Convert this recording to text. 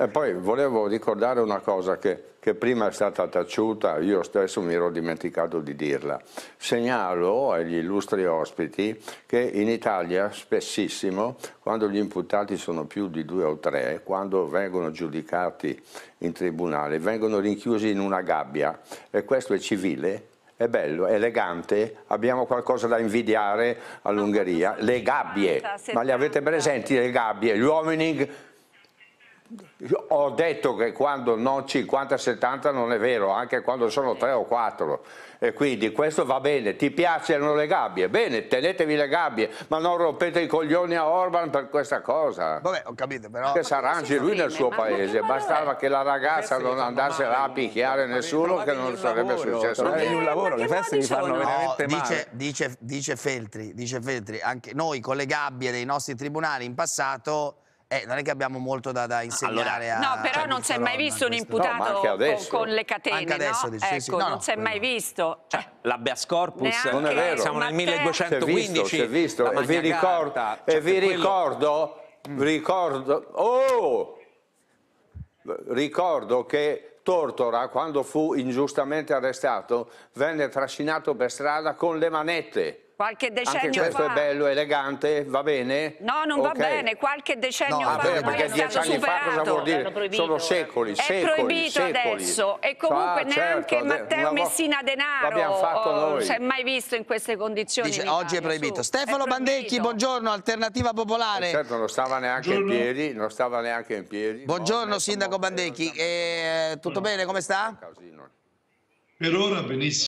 E poi volevo ricordare una cosa che prima è stata taciuta, io stesso mi ero dimenticato di dirla. Segnalo agli illustri ospiti che in Italia spessissimo, quando gli imputati sono più di 2 o 3, quando vengono giudicati in tribunale, vengono rinchiusi in una gabbia, e questo è civile, è bello, è elegante, abbiamo qualcosa da invidiare all'Ungheria. Le gabbie, ma le avete presenti le gabbie? Gli uomini, ho detto che quando non 50-70 non è vero, anche quando sono 3 o 4, e quindi questo va bene. Ti piacciono le gabbie? Bene, tenetevi le gabbie, ma non rompete i coglioni a Orbán per questa cosa. Vabbè, ho capito, però... Che si arrangi lui nel suo paese, bastava che la ragazza non andasse là a picchiare nessuno che non sarebbe successo. Non è un lavoro, le feste mi fanno veramente male. Dice Feltri, anche noi con le gabbie dei nostri tribunali in passato... non è che abbiamo molto da insegnare, allora, a... No, però non si è mai visto un imputato con le catene, anche adesso, no? Dice, ecco, sì, no, non si è mai visto. Cioè, l'Habeas corpus, non è vero. Siamo nel 1215. Si è visto. E vi ricordo, ricordo che Tortora, quando fu ingiustamente arrestato, venne trascinato per strada con le manette. Qualche decennio fa. Questo è bello, elegante, va bene? No, non va bene, qualche decennio fa. Bene, perché 10 anni fa cosa vuol dire? Sono secoli, secoli. È proibito adesso, e comunque neanche Matteo Messina Denaro si è mai visto in queste condizioni. Dice, oggi è proibito. Stefano Bandecchi, buongiorno, Alternativa Popolare. Certo, non stava neanche in piedi, non stava neanche in piedi. Buongiorno, sindaco Bandecchi, tutto bene, come sta? Per ora benissimo.